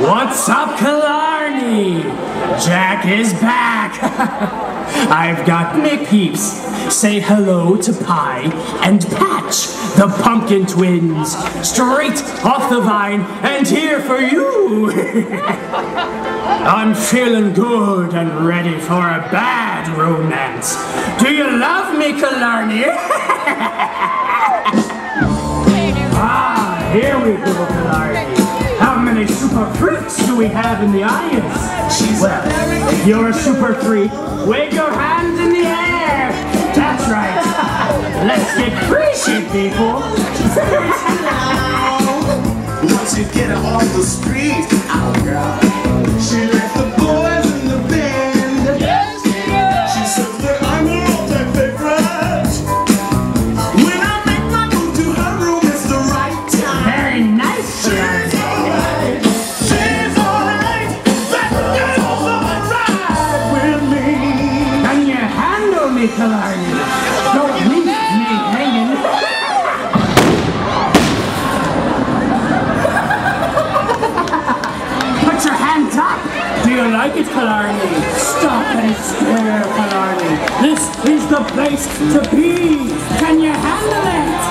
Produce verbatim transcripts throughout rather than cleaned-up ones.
What's up, Killarney? Jack is back! I've got Mick Peeps. Say hello to Pie and Patch, the pumpkin twins, straight off the vine and here for you! I'm feeling good and ready for a bad romance. Do you love me, Killarney? Ah, here we go, Killarney. How many super freaks do we have in the audience? Well, if you're a super freak, wave your hands in the air! That's right! Let's get crazy, people! Once you get her off the street, oh girl, she left the boys in the band. Yes, she did! She says that I'm her all-time favorite. When I make my move to her room, it's the right time. Very nice, sir. Killarney, don't leave me hanging. Put your hands up. Do you like it, Killarney? Stop and stare, Killarney. This is the place to be. Can you handle it?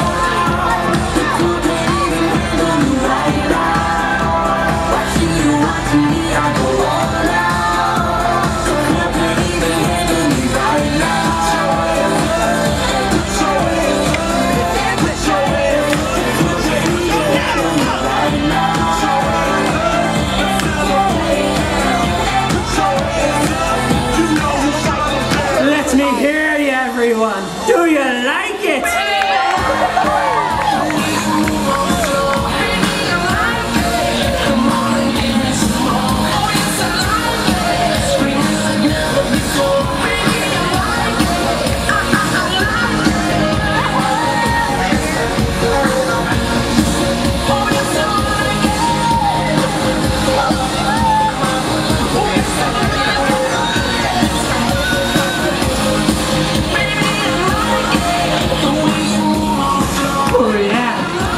Everyone, do you like it?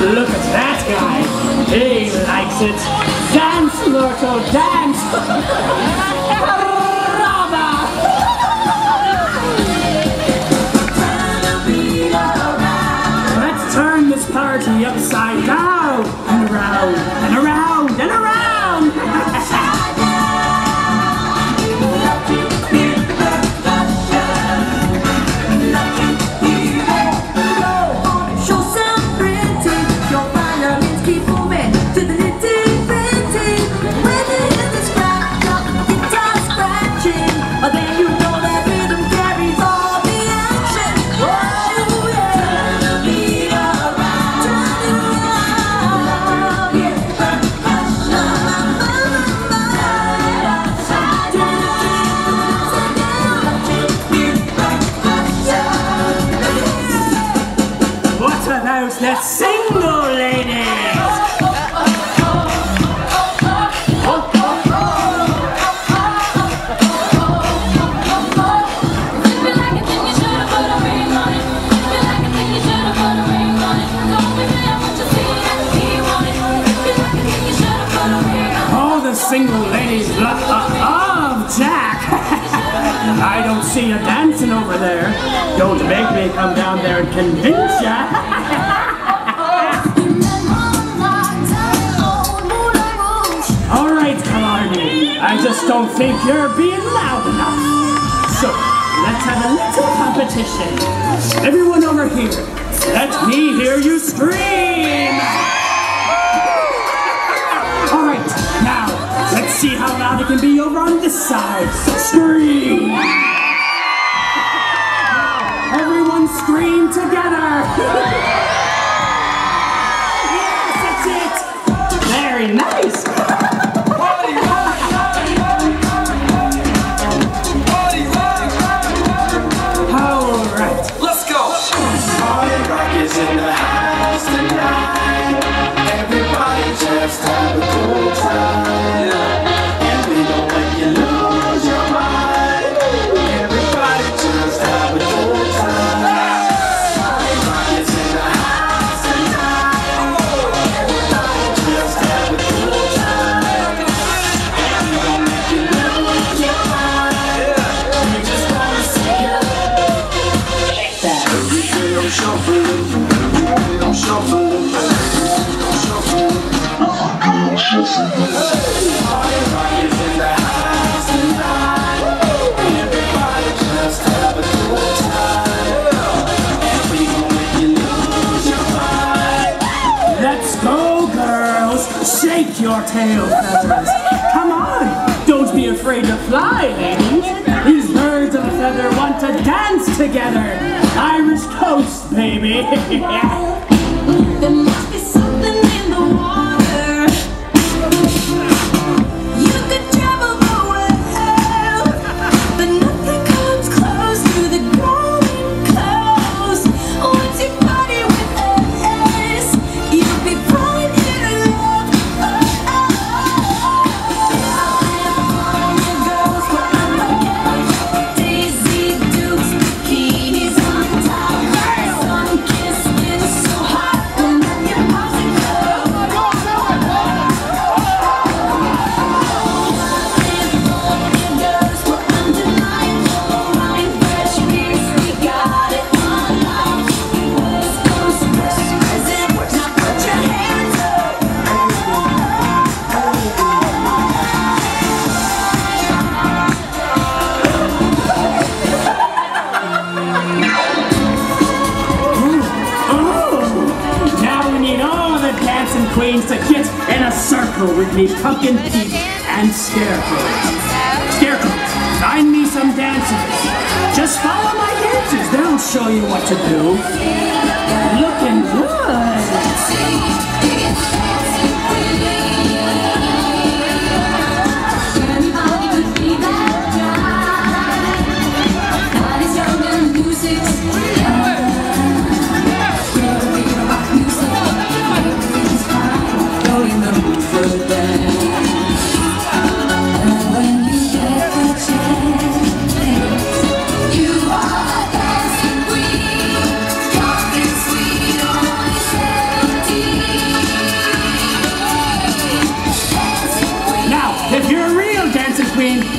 Look at that guy, he likes it. Dance, Lurto, dance! Rama! Let's turn this party upside down and around and around and around! Let's sing, though, ladies! All the single ladies love Jack! I don't see you dancing over there. Don't make me come down there and convince ya! I just don't think you're being loud enough. So, let's have a little competition. Everyone over here, let me hear you scream! Alright, now, let's see how loud it can be over on this side. Scream! Everyone scream together! Yes, that's it! Very nice! tail feathers. Come on, don't be afraid to fly, ladies. These birds of a feather want to dance together. Irish toast, baby. There must be something in the water. You could travel the world, but nothing comes close to the golden clothes. Once you party with us, you'll be flying in love. Oh, oh, oh. I am on the girls, but I'm okay. Daisy Dukes, bikinis on top. The sun kissed in so hot. Queens to get in a circle with me, pumpkin feet and scarecrows. Scarecrows, find me some dancers. Just follow my dancers, they'll show you what to do. Looking good.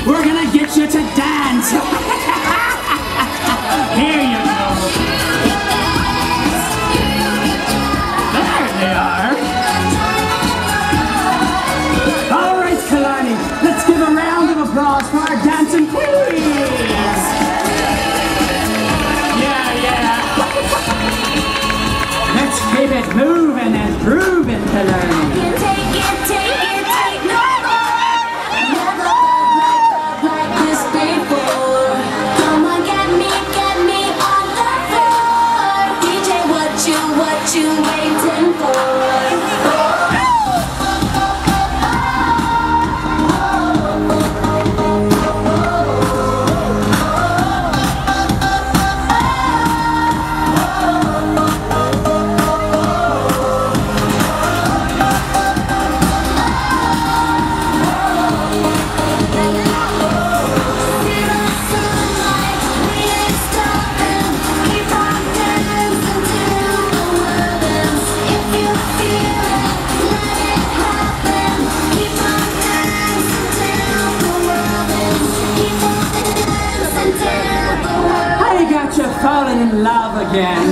We're gonna get you to dance! Here you go! There they are! Alright, Kalani, let's give a round of applause for our dancing queens! Yeah, yeah! Let's keep it moving and grooving, Kalani! Take it, take it! Falling in love again.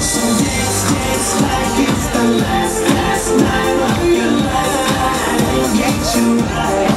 So this tastes like it's the last, last night of your life. Yet you're right.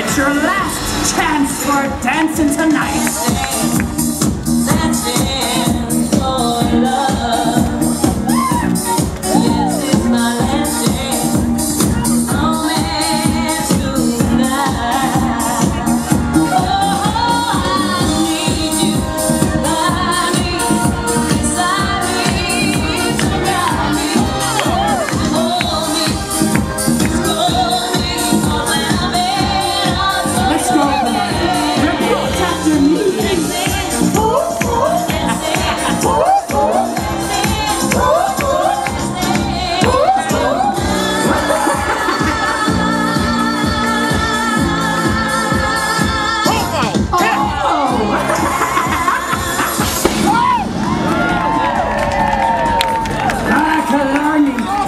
It's your last chance for dancing tonight. That's it.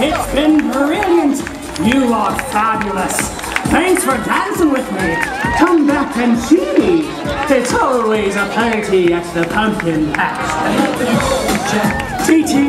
It's been brilliant. You are fabulous. Thanks for dancing with me. Come back and see me. It's always a party at the pumpkin patch. Jack.